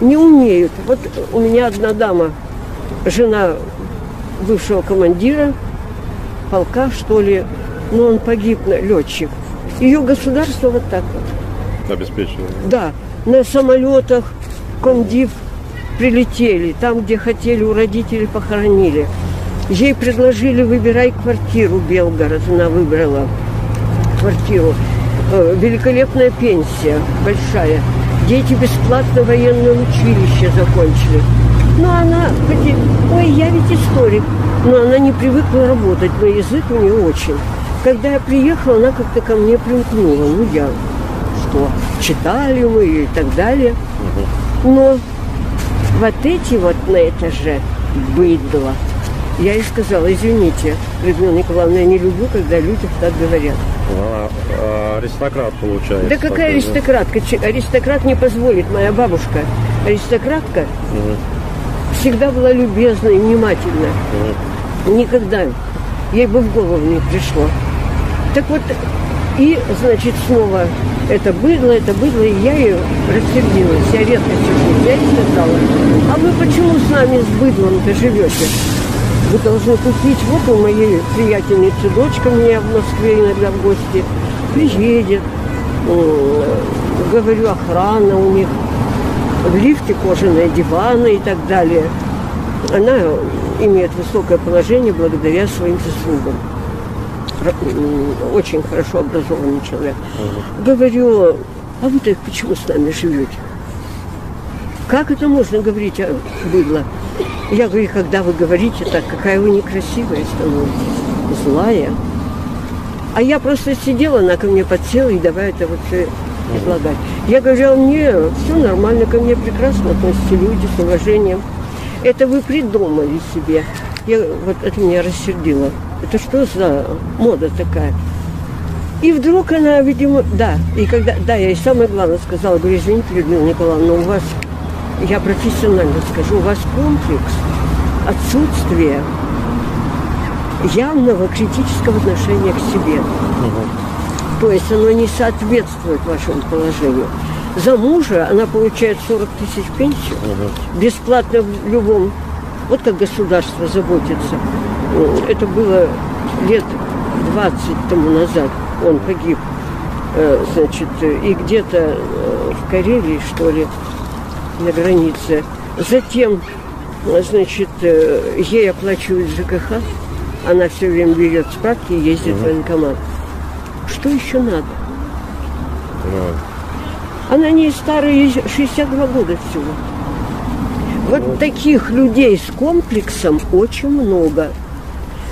не умеют. Вот у меня одна дама, жена бывшего командира полка, что ли, но он погиб, летчик. Ее государство вот так вот обеспечивало. Да, на самолетах комдив прилетели, там, где хотели, у родителей похоронили. Ей предложили, выбирай квартиру, Белгород, она выбрала квартиру. Великолепная пенсия, большая. Дети бесплатно военное училище закончили. Но она, ой, я ведь историк, но она не привыкла работать, но язык у нее очень. Когда я приехала, она как-то ко мне примкнула. Ну, я что, читали мы и так далее. Но вот эти вот на этаже быдло. Я ей сказала, извините, Людмила Николаевна, я не люблю, когда люди так говорят. Аристократ получается. Да какая аристократка? Аристократ не позволит, моя бабушка. Аристократка всегда была любезна и внимательна. Никогда. Ей бы в голову не пришло. Так вот, и, значит, снова это быдло, и я ее рассердилась. Я редко сижу, я ей сказала, а вы почему с нами с быдлом-то живете? Вы должны купить, вот у моей приятельницы дочка меня в Москве иногда в гости приедет. Говорю, охрана у них, в лифте кожаные диваны и так далее. Она имеет высокое положение благодаря своим заслугам. Очень хорошо образованный человек. Говорю, а вы так почему с нами живете? Как это можно говорить о быдло? Я говорю, когда вы говорите так, какая вы некрасивая становитесь, злая. А я просто сидела, она ко мне подсела и давай это вот все излагать. Я говорю, а мне все нормально, ко мне прекрасно относятся люди с уважением. Это вы придумали себе. Я, вот это меня рассердило. Это что за мода такая? И вдруг она, видимо, да. И когда, да, я и самое главное сказала, говорю, извините, Людмила Николаевна, у вас, я профессионально скажу, у вас комплекс отсутствия явного критического отношения к себе. То есть оно не соответствует вашему положению. За мужа она получает 40 тысяч пенсию, бесплатно в любом. Вот как государство заботится. Это было лет 20 тому назад. Он погиб, значит, и где-то в Карелии, что ли, на границе. Затем, значит, ей оплачивают ЖКХ. Она все время берет справки и ездит в военкомат. Что еще надо? Она не старая, ей 62 года всего. Вот таких людей с комплексом очень много.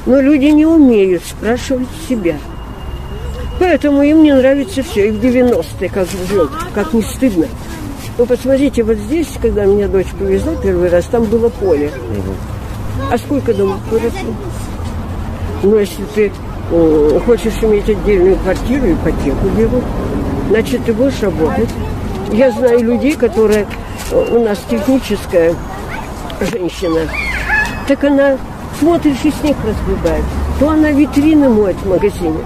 Но люди не умеют спрашивать себя. Поэтому им не нравится все. И в 90-е как живет, как не стыдно. Вы посмотрите, вот здесь, когда меня дочь повезла первый раз, там было поле. А сколько домов курятся? Ну, если ты хочешь иметь отдельную квартиру, ипотеку берут. Значит, ты будешь работать. Я знаю людей, которые... У нас техническая женщина. Так она, смотришь, и снег разгребает. То она витрины моет в магазине.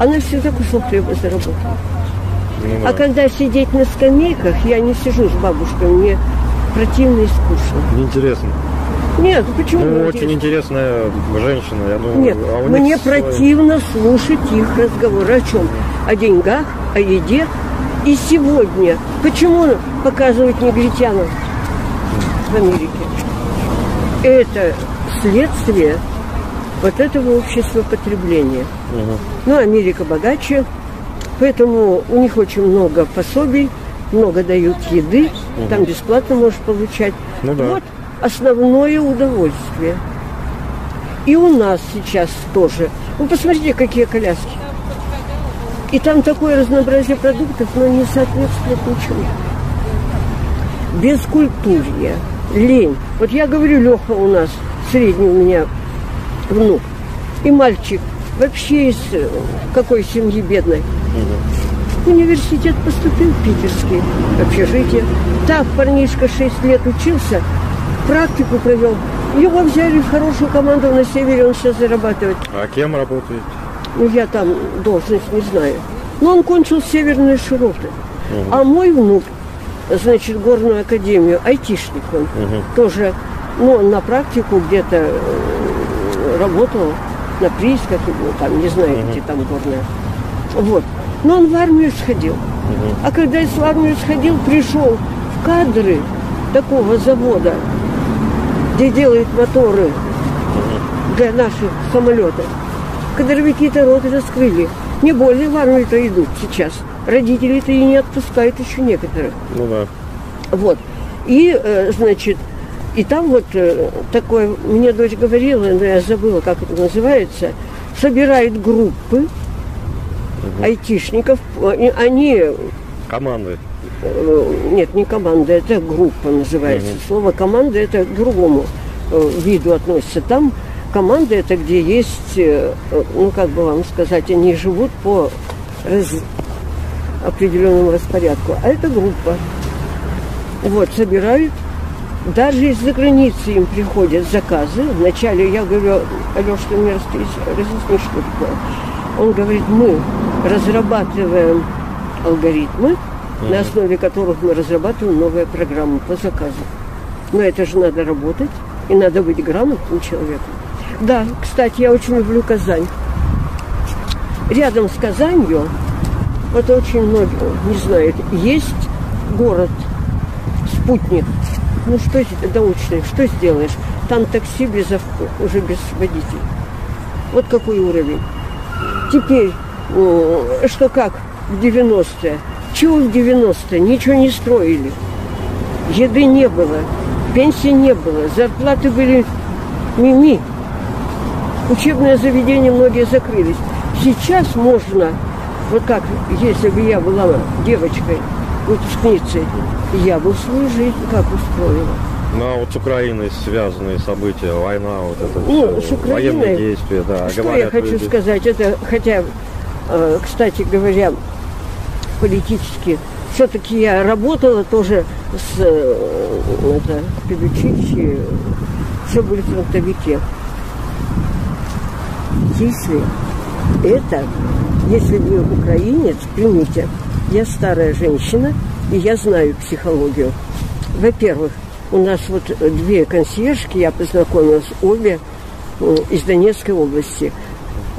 Она всегда кусок хлеба заработала. А когда сидеть на скамейках, я не сижу с бабушкой, мне противно и скучно. Неинтересно. Нет, почему? Ну, очень интересная женщина, я думаю. Нет, а мне противно слушать их разговоры. О чем? О деньгах, о еде. И сегодня, почему показывают негритянам в Америке? Это следствие вот этого общества потребления. Но Америка богаче, поэтому у них очень много пособий, много дают еды, там бесплатно можешь получать. Вот основное удовольствие. И у нас сейчас тоже. Вы посмотрите, какие коляски. И там такое разнообразие продуктов, но не соответствует ничему. Бескультурье, лень. Вот я говорю, Леха у нас, средний у меня внук, и мальчик, вообще из какой семьи бедной. В университет поступил, питерский, общежитие. Так парнишка 6 лет учился, практику провел. Его взяли в хорошую команду на севере, он сейчас зарабатывает. А кем работает? ну я там должность не знаю, но он кончил северные широты. А мой внук, значит, горную академию, айтишник он, тоже, ну, на практику где-то работал, на приисках, ну, там, не знаю, где там горная. Вот. Но он в армию сходил. А когда из армии сходил, пришел в кадры такого завода, где делают моторы для наших самолетов. Кадровики рот раскрыли. Не более в армию-то идут сейчас. Родители-то и не отпускают еще некоторых. Ну да. Вот. И, значит, и там вот такое, мне дочь говорила, но я забыла, как это называется, собирают группы айтишников, они... Команды. Нет, не команда, это группа называется. Слово команда это к другому виду относится. Там команда это где есть, ну как бы вам сказать, они живут по определенному распорядку. А это группа. Вот, собирают. Даже из-за границы им приходят заказы. Вначале я говорю, Алёш, ты мне разъяснишь, что такое. Он говорит, мы разрабатываем алгоритмы, на основе которых мы разрабатываем новые программы по заказу. Но это же надо работать, и надо быть грамотным человеком. Да, кстати, я очень люблю Казань. Рядом с Казанью, вот очень многие не знают, есть город Спутник. Ну что это научное, что сделаешь? Там такси без уже без водителей. Вот какой уровень. Теперь, что как в 90-е? Чего в 90-е? Ничего не строили. Еды не было, пенсии не было, зарплаты были мими. Учебные заведения многие закрылись. Сейчас можно, вот как, если бы я была девочкой, выпускницей, я бы свою жизнь как устроила. Ну, а вот с Украиной связанные события, война, вот это ну, все, военные действия, да. Что я хочу сказать, это, хотя, кстати говоря, политически, все-таки я работала тоже с Педучичи, все были фронтовики. Если вы украинец, примите, я старая женщина, и я знаю психологию. Во-первых, у нас вот две консьержки, я познакомилась, обе из Донецкой области.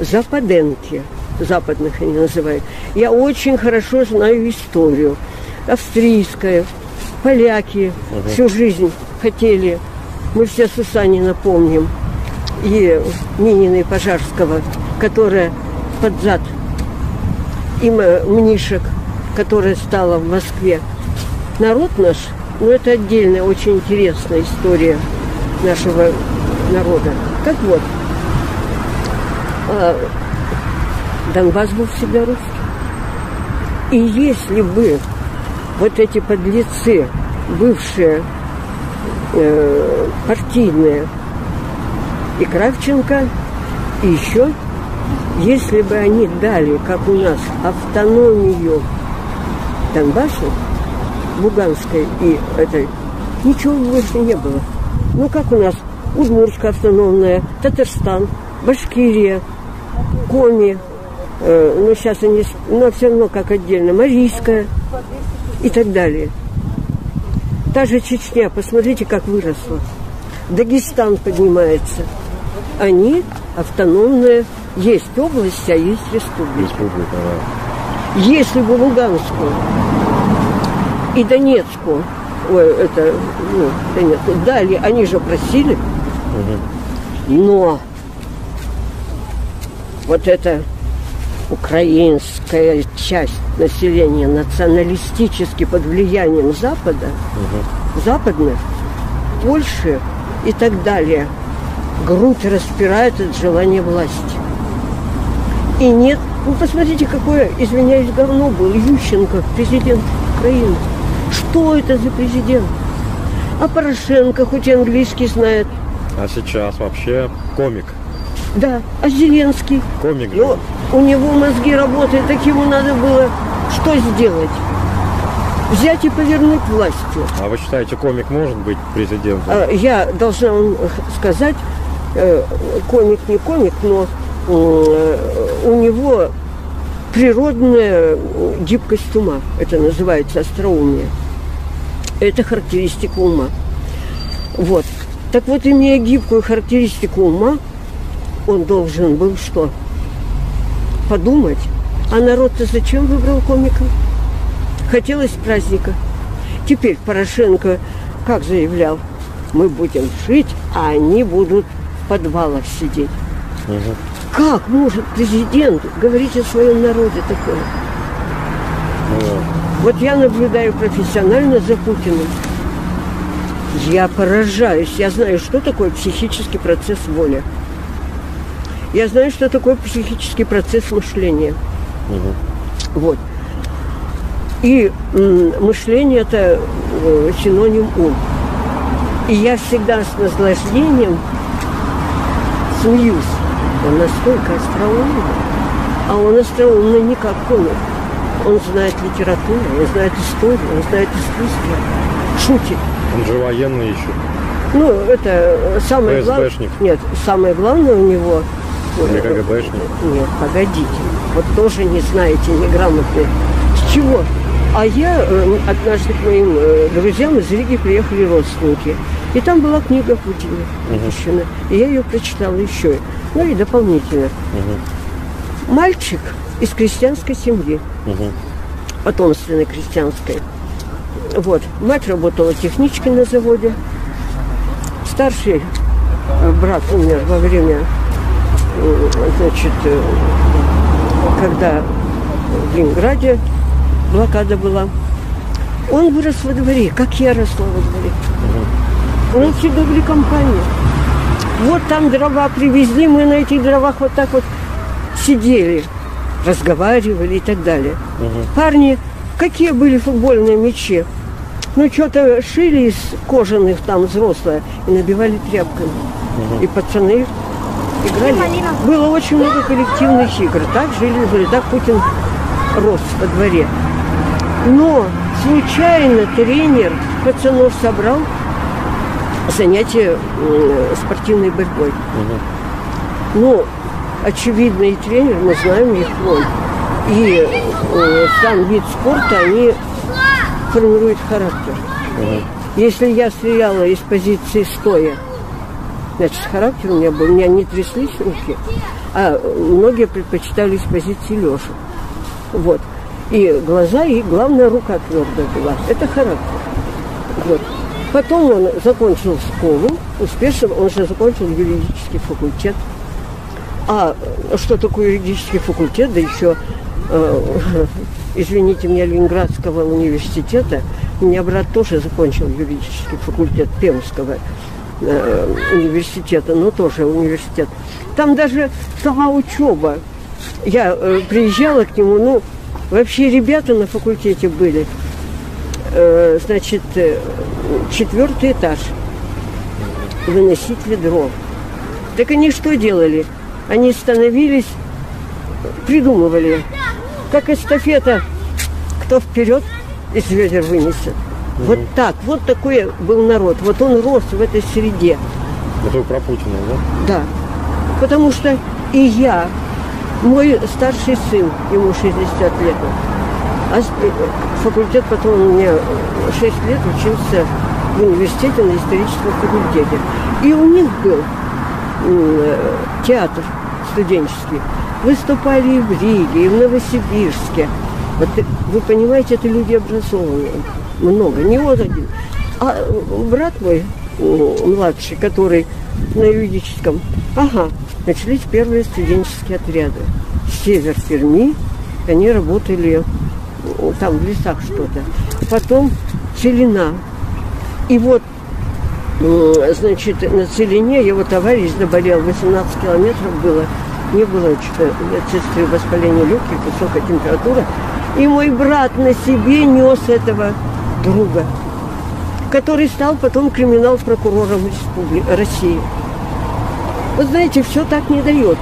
Западенки, западных они называют. Я очень хорошо знаю историю. Австрийская, поляки всю жизнь хотели. Мы все Сусанина помним. И Минина и Пожарского, которая под зад. Има Мнишек, которая стала в Москве. Народ наш... Но это отдельная, очень интересная история нашего народа. Так вот, Донбасс был всегда русский. И если бы вот эти подлецы, бывшие партийные, и Кравченко, и еще, если бы они дали, как у нас, автономию Донбассу, Луганской и этой, ничего больше не было. Ну, как у нас Удмуртская автономная, Татарстан, Башкирия, Коми, ну, сейчас они, но все равно как отдельно, Марийская и так далее. Та же Чечня, посмотрите, как выросла. Дагестан поднимается. Они автономные, есть область, а есть республика. Республика, да. Если бы Луганскую и Донецку, ой, это, ну, Донецку, дали, они же просили, но вот эта украинская часть населения националистически под влиянием Запада, западных, Польши и так далее, грудь распирает от желания власти. И нет, ну посмотрите, какое, извиняюсь, говно был Ющенко, президент Украины. Что это за президент? А Порошенко, хоть и английский знает. А сейчас вообще комик. Да, а Зеленский. Комик. Но у него мозги работают, так ему надо было что сделать? Взять и повернуть властью. А вы считаете, комик может быть президентом? Я должна вам сказать, комик не комик, но у него природная гибкость ума. Это называется остроумие. Это характеристика ума. Вот. Так вот, имея гибкую характеристику ума, он должен был что? Подумать. А народ-то зачем выбрал комика? Хотелось праздника. Теперь Порошенко как заявлял? Мы будем шить, а они будут в подвалах сидеть. Угу. Как может президент говорить о своем народе такое? Угу. Вот я наблюдаю профессионально за Путиным. Я поражаюсь. Я знаю, что такое психический процесс воли. Я знаю, что такое психический процесс мышления. Угу. Вот. И мышление – это синоним ум. И я всегда с наслаждением смеюсь. Он настолько остроумный, а он остроумный не как комик. Он знает литературу, он знает историю, он знает искусство, шутит. Он же военный еще. Ну, это самое главное. Нет, самое главное у него... Не КГБшник? Нет, погодите. Вот тоже не знаете, неграмотные. С чего? А я однажды к моим друзьям из Риги приехали родственники. И там была книга Путина. Угу. И я ее прочитала еще. Ну и дополнительно. Угу. Мальчик из крестьянской семьи. Угу. Потомственной крестьянской. Вот. Мать работала техничкой на заводе. Старший брат умер во время, значит, когда в Ленинграде блокада была. Он вырос во дворе, как я росла во дворе. У нас всегда были компании. Вот там дрова привезли, мы на этих дровах вот так вот сидели, разговаривали и так далее. Парни, какие были футбольные мячи? Ну, что-то шили из кожаных там взрослые и набивали тряпками. И пацаны играли. Было очень много коллективных игр. Так жили, жили. Так Путин рос во дворе. Но случайно тренер пацанов собрал занятия спортивной борьбой. Ну, очевидно, и тренер, мы знаем их роль. И сам вид спорта, они формируют характер. Если я стреляла из позиции стоя, значит, характер у меня был, у меня не тряслись руки, а многие предпочитали из позиции лежа. Вот. И глаза, и, главное, рука твердая была. Это характер. Вот. Потом он закончил школу, успешно, он же закончил юридический факультет. А что такое юридический факультет, да еще, извините меня, Ленинградского университета, у меня брат тоже закончил юридический факультет Пермского университета, но тоже университет. Там даже сама учеба. Я приезжала к нему, ну, вообще ребята на факультете были, значит, 4-й этаж, выносить ведро. Так они что делали? Они становились, придумывали, как эстафета, кто вперед из ведер вынесет. Вот так, вот такой был народ, вот он рос в этой среде. Это вы про Путина, да? Да, потому что и я... Мой старший сын, ему 60 лет, а факультет потом у меня 6 лет учился в университете на историческом факультете. И у них был театр студенческий. Выступали и в Риге, и в Новосибирске. Вот, вы понимаете, это люди образованные. Много, не вот один. А брат мой, младший, который на юридическом, ага. Начались первые студенческие отряды. Север Перми, они работали там в лесах что-то. Потом Целина. И вот, значит, на Целине его товарищ заболел. 18 километров было. Не было отсутствия воспаления легких, высокая температура. И мой брат на себе нес этого друга, который стал потом криминал-прокурором России. Вы знаете, все так не дается.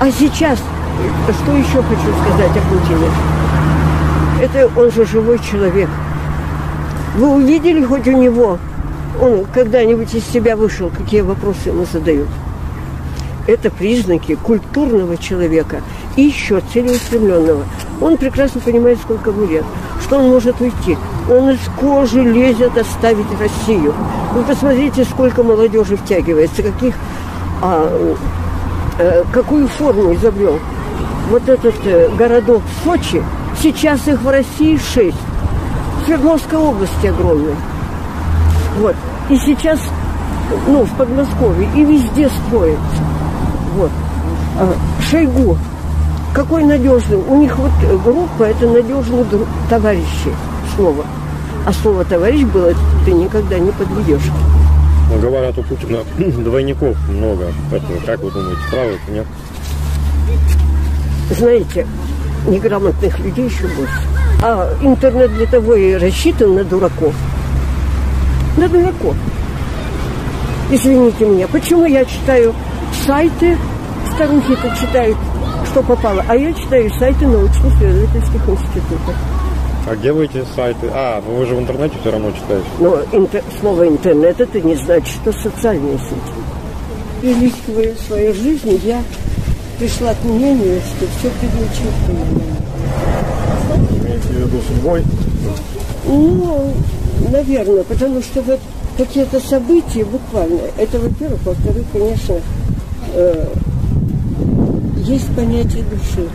А сейчас, что еще хочу сказать о Путине? Это он же живой человек. Вы увидели хоть у него, он когда-нибудь из себя вышел, какие вопросы ему задают? это признаки культурного человека и еще целеустремленного. Он прекрасно понимает, сколько ему лет, что он может уйти. Он из кожи лезет оставить Россию. Вы посмотрите, сколько молодежи втягивается, какую форму изобрел. Вот этот городок в Сочи, сейчас их в России 6. Свердловской области огромная. Вот. И сейчас, в Подмосковье, и везде строится. Вот. Шойгу. Какой надежный. У них вот группа, это надежные товарищи. Слово. А слово «товарищ» было, ты никогда не подведешь. Говорят, у Путина двойников много. Поэтому, как вы думаете, правы или нет? Знаете, неграмотных людей еще больше. А интернет для того и рассчитан на дураков. На дураков. Извините меня, почему я читаю сайты, старухи-то читают, что попало, а я читаю сайты научно-исследовательских институтов. А где вы эти сайты? Вы же в интернете все равно читаете. Но слово «интернет» это не значит, что социальные сети. Перелистывая свою жизнь, я пришла к мнению, что все предначертано. Имеете в виду судьбой? Наверное, потому что вот какие-то события буквально, это во-первых, во-вторых, конечно, есть понятие души.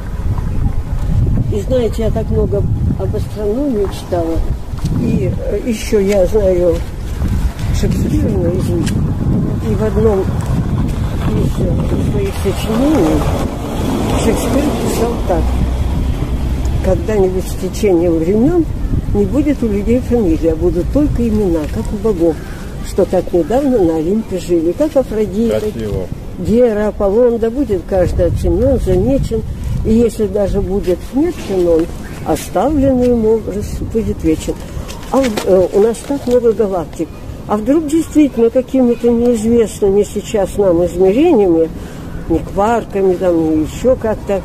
И знаете, я так много об астрономии читала, и еще я знаю Шекспира наизусть. И в одном из своих сочинений Шекспир писал так: когда-нибудь с течением времен не будет у людей фамилии, а будут только имена, как у богов, что так недавно на Олимпе жили, как Афродита, Гера, Аполлон, да будет каждый оценен, замечен, и если даже будет смертен он, оставленный ему образ будет вечен. У нас так много галактик. А вдруг действительно какими-то неизвестными сейчас нам измерениями, не кварками, не еще как-то,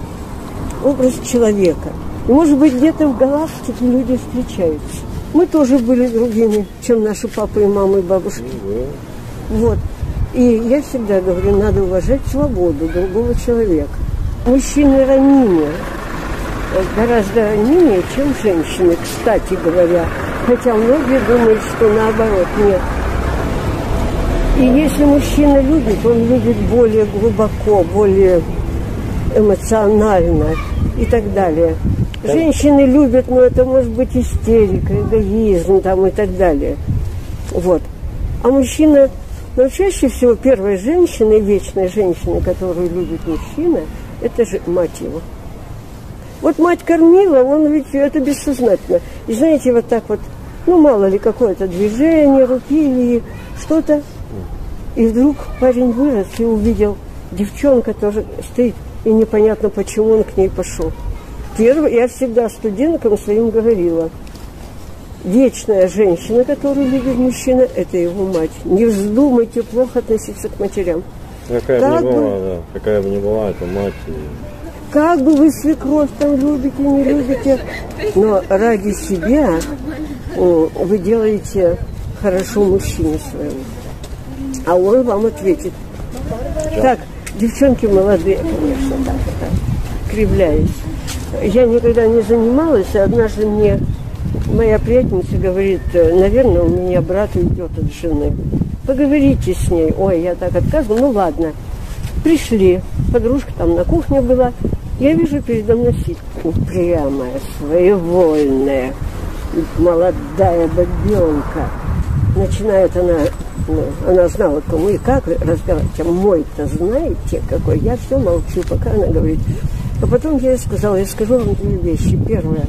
образ человека. Может быть, где-то в галактике люди встречаются. Мы тоже были другими, чем наши папы и мамы, и бабушки. Вот. И я всегда говорю, надо уважать свободу другого человека. Мужчины ранее, гораздо ранее, чем женщины, кстати говоря. Хотя многие думают, что наоборот, нет. И если мужчина любит, он любит более глубоко, более эмоционально и так далее. Женщины любят, но это может быть истерика, эгоизм там и так далее. Вот. А мужчина, чаще всего первая женщина, вечная женщина, которую любит мужчина, это же мать его. Вот мать кормила, он ведь это бессознательно. И знаете, вот так вот, мало ли какое-то движение руки или что-то. И вдруг парень вырос и увидел девчонку, которая стоит, и непонятно, почему он к ней пошел. Я всегда студенткам своим говорила: вечная женщина, которую любит мужчина, это его мать. Не вздумайте плохо относиться к матерям. Какая бы ни была, это мать. Как бы вы свекровь там любите, не любите, но ради себя вы делаете хорошо мужчине своему. А он вам ответит. Так, девчонки молодые, конечно, так, кривляясь. Я никогда не занималась, и однажды мне моя приятница говорит: наверное, у меня брат уйдет от жены. Поговорите с ней. Ой, я так отказываю, ладно. Пришли, подружка там на кухне была. Я вижу передо мной сидит упрямая, своевольная, молодая бабенка. Начинает она знала, кому и как разговаривать. А мой-то знаете какой? Я все молчу, пока она говорит. А потом я ей сказала, я скажу вам две вещи. Первое.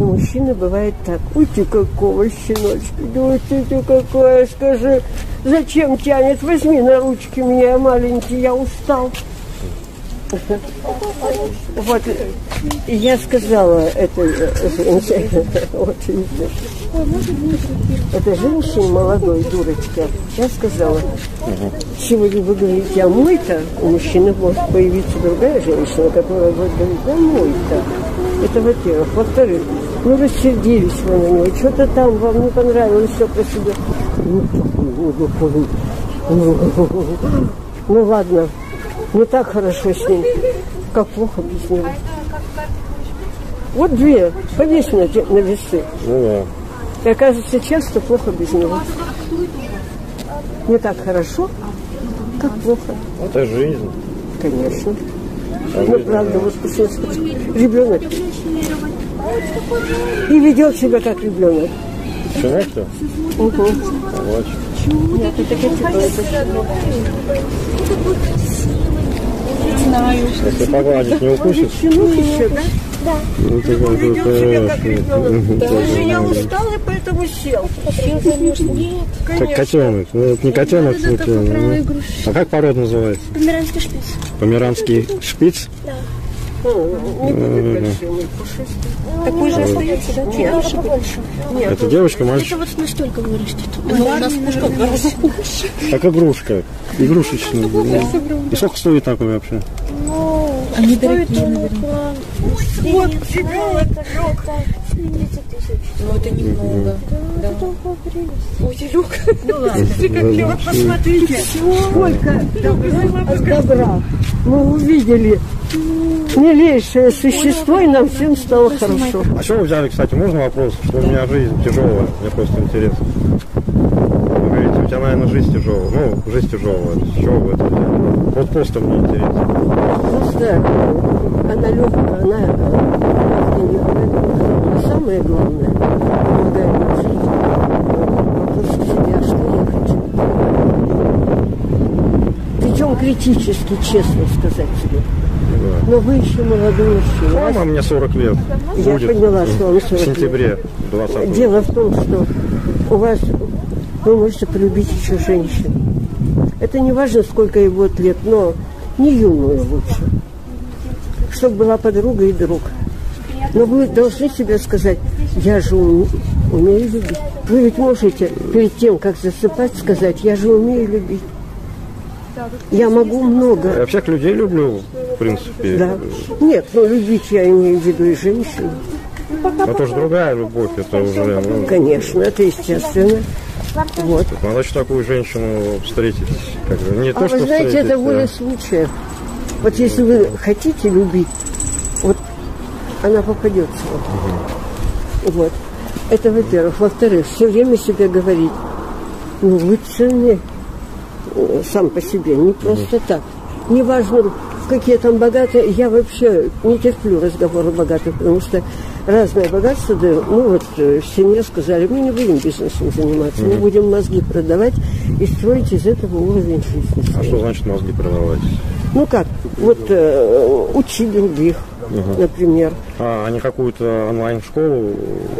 У мужчины бывает так: ой, ты какого, щеночка, да ой, ты какая, скажи, зачем тянет, возьми на ручки меня, маленький, я устал. Вот, я сказала этой женщине, это женщина молодой, дурочка, я сказала: сегодня вы говорите, а мой-то, у мужчины может появиться другая женщина, которая будет говорить, да мой-то. Это во-первых. Во-вторых, рассердились вы на него, что-то там вам не понравилось, все про себя. Ну ладно. Не так хорошо с ней, как плохо без него. Вот две, повесь на весы. Ну, да. И оказывается, часто плохо без него. Не так хорошо, как плохо. Это жизнь. Конечно. А ну, правда, да. Вот ребенок. И ведет себя как ребенок. Человек-то? Угу. Вот. Нет, это не знаю. Если погладить, не укусит? Да. Ну, так он ведет себя как ребенок. Даже я устал, и поэтому сел. Сел, конечно. Нет, конечно. Как котенок. Ну, это не котенок, а как пород называется? Померанский шпиц. Померанский шпиц? Да. Такой же остается, да? Нет, это девочка, мальчик. Это вот настолько вырастет. Как игрушка. Игрушечная. И сколько стоит такой вообще? Они дорогие, наверное. Вот к тебе это лёг. 70 тысяч. Ну это немного. Да. Ой, Лёг. Ну ладно. Лёг, посмотрите. Сколько добра. Мы увидели. Милейшее существо, и нам всем стало хорошо. А что вы взяли, кстати, можно вопрос? Что у меня жизнь тяжелая, мне просто интересно. Вы говорите, у тебя, наверное, жизнь тяжелая. Ну, жизнь тяжелая. С чего вы это делаете? Вот просто мне интересно. Просто она легкая, она самое главное, когда я жить, вопрос к себе, а что я хочу? Причем критически, честно сказать тебе. Да. Но вы еще молодой мужчина. Мама, мне 40 лет. Я будет поняла, что вам 40 лет. В сентябре 2020. Дело в том, что у вас вы можете полюбить еще женщину. Это не важно, сколько ей будет лет, но не юную лучше. Чтобы была подруга и друг. Но вы должны себе сказать, я же умею любить. Вы ведь можете перед тем, как засыпать, сказать, я же умею любить. Я могу много. Я всех людей люблю, в принципе. Да. Нет, ну любить я имею в виду и женщину. Это же другая любовь, это уже... Ну... Конечно, это естественно. Вот. Надо же такую женщину встретить. Как бы. Не то, что вы знаете, это воля случая. Вот если вы хотите любить, вот она попадется. Угу. Вот. Это во-первых. Во-вторых, все время себе говорить, ну вы ценны. Сам по себе, не просто так. Неважно, какие там богатые, я вообще не терплю разговоры богатых, потому что разное богатство, да, ну вот в семье сказали, мы не будем бизнесом заниматься, мы будем мозги продавать и строить из этого уровень жизни. А что значит мозги продавать? Ну как, вот учить других, например. А они какую-то онлайн-школу?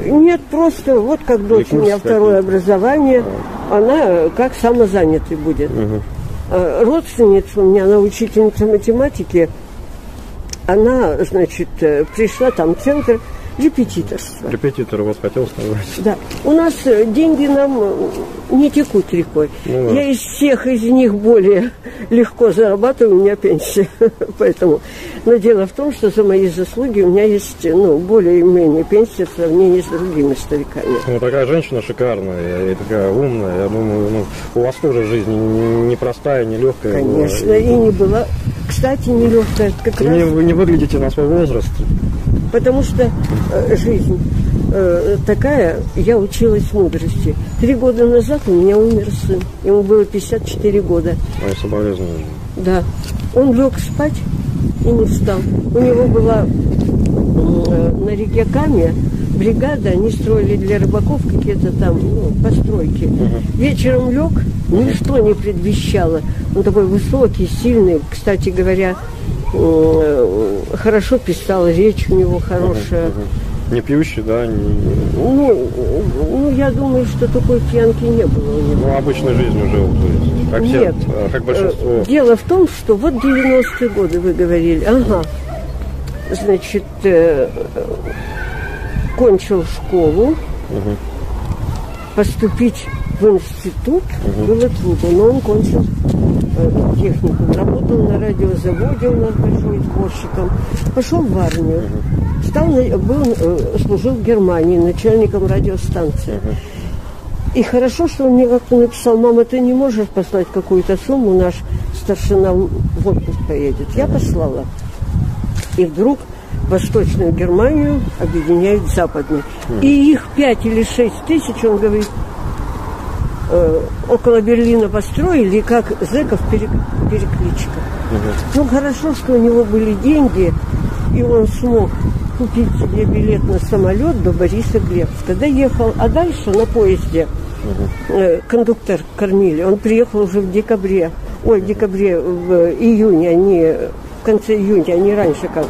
Нет, просто вот как дочь, у меня второе образование, она как самозанятой будет. Родственница у меня, она учительница математики, она, значит, пришла там в центр репетиторства. Репетитор вот хотел сказать. Да. У нас деньги нам не текут рекой. Ну, да. Я из всех из них более легко зарабатываю, у меня пенсия. Поэтому. Но дело в том, что за мои заслуги у меня есть, ну, более-менее пенсия в сравнении с другими стариками. Ну, такая женщина шикарная и такая умная. Я думаю, ну, у вас тоже жизнь непростая, нелегкая. Конечно, была. И не была. Кстати, нелегкая. Как раз... Вы не выглядите на свой возраст. Потому что жизнь такая, я училась мудрости. 3 года назад у меня умер сын. Ему было 54 года. Мои соболезнования. Да. Он лег спать и не встал. У него была на реке Каме бригада, они строили для рыбаков какие-то там, ну, постройки. Вечером лег, ничто не предвещало. Он такой высокий, сильный, кстати говоря, хорошо писал, речь у него хорошая. Не пьющий, да? Не... Ну, я думаю, что такой пьянки не было у него. Ну, обычной жизнью жил, то есть. Нет. Все, как большинство. Дело в том, что вот 90-е годы вы говорили. Ага. Значит, кончил школу. Поступить в институт было трудно, но он кончил техникум, работал на радиозаводе у нас большой извозчиком, пошел в армию, служил в Германии начальником радиостанции. И хорошо, что он мне как-то написал, мама, ты не можешь послать какую-то сумму, наш старшина в отпуск поедет. Я послала. И вдруг Восточную Германию объединяет Западную. И их 5 или 6 тысяч, он говорит, около Берлина построили, как зэков перекличка. Ну, хорошо, что у него были деньги, и он смог купить себе билет на самолет до Бориса Глебска. Доехал, а дальше на поезде кондуктор кормили. Он приехал уже в декабре. Ой, в декабре, в июне, в конце июня, а не раньше, как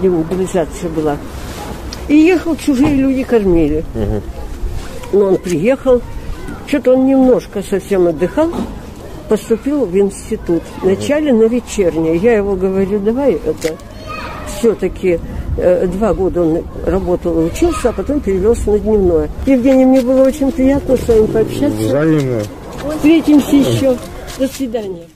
демобилизация была. И ехал, чужие люди кормили. Но он приехал, что-то он немножко совсем отдыхал, поступил в институт. Вначале на вечернее. Я его говорю, давай это все-таки... 2 года он работал и учился, а потом перевелся на дневное. Евгений, мне было очень приятно с вами пообщаться. Взаимно. Встретимся еще. До свидания.